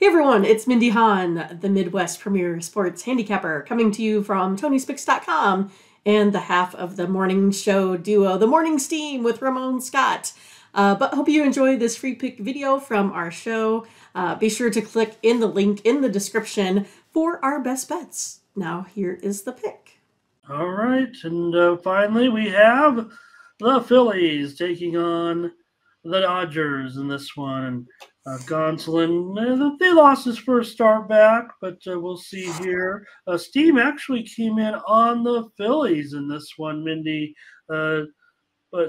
Hey everyone, it's Mindy Hahn, the Midwest Premier Sports Handicapper, coming to you from Tony'sPicks.com and the half of the morning show duo, The Morning Steam with Ramon Scott. But hope you enjoy this free pick video from our show. Be sure to click in the link in the description for our best bets. Now here is the pick. All right, and finally we have the Phillies taking on the Dodgers in this one. Gonsolin, they lost his first start back, but we'll see here. Steam actually came in on the Phillies in this one, Mindy. But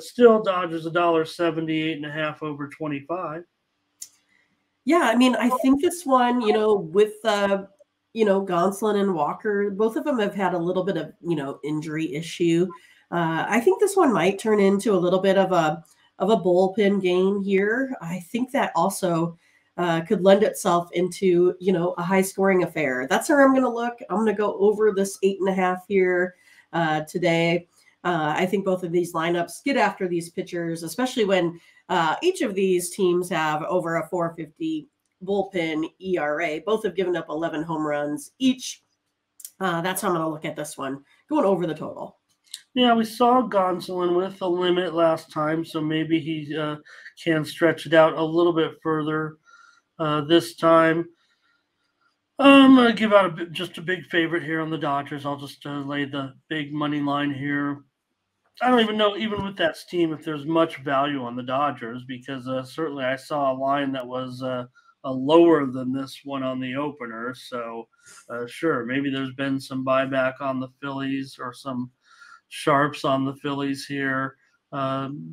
still, Dodgers $1.78.5 over 25. Yeah, I mean, I think this one, you know, with Gonsolin and Walker, both of them have had a little bit of injury issue. I think this one might turn into a little bit of a bullpen game here. I think that also could lend itself into, a high scoring affair. That's where I'm going to look. I'm going to go over this 8.5 here today. I think both of these lineups get after these pitchers, especially when each of these teams have over a 4.50 bullpen ERA. Both have given up 11 home runs each. That's how I'm going to look at this one, going over the total. Yeah, we saw Gonsolin with a limit last time, so maybe he can stretch it out a little bit further this time. I'm going to give out just a big favorite here on the Dodgers. I'll just lay the big money line here. I don't even know, even with that steam, if there's much value on the Dodgers, because certainly I saw a line that was lower than this one on the opener. So, sure, maybe there's been some buyback on the Phillies or some sharps on the Phillies here.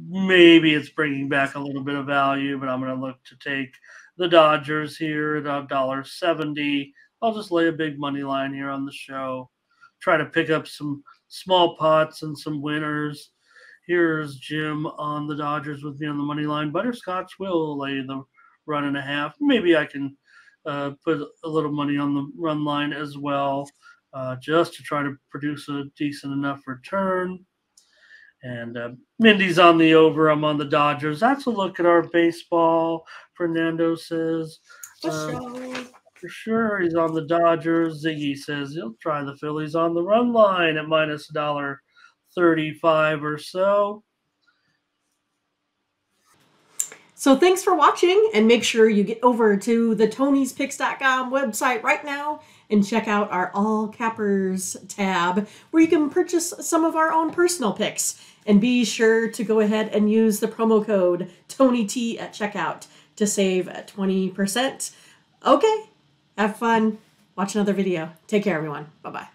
Maybe it's bringing back a little bit of value, but I'm going to look to take the Dodgers here at $1.70. I'll just lay a big money line here on the show. Try to pick up some small pots and some winners. Here's Jim on the Dodgers with me on the money line. Butterscotch will lay the 1.5. Maybe I can put a little money on the run line as well. Just to try to produce a decent enough return. And Mindy's on the over. I'm on the Dodgers. That's a look at our baseball. Fernando says, for sure he's on the Dodgers. Ziggy says he'll try the Phillies on the run line at minus $1.35 or so. So thanks for watching, and make sure you get over to the Tony'sPicks.com website right now and check out our All Cappers tab, where you can purchase some of our own personal picks. And be sure to go ahead and use the promo code TONYT at checkout to save 20%. Okay, have fun. Watch another video. Take care, everyone. Bye-bye.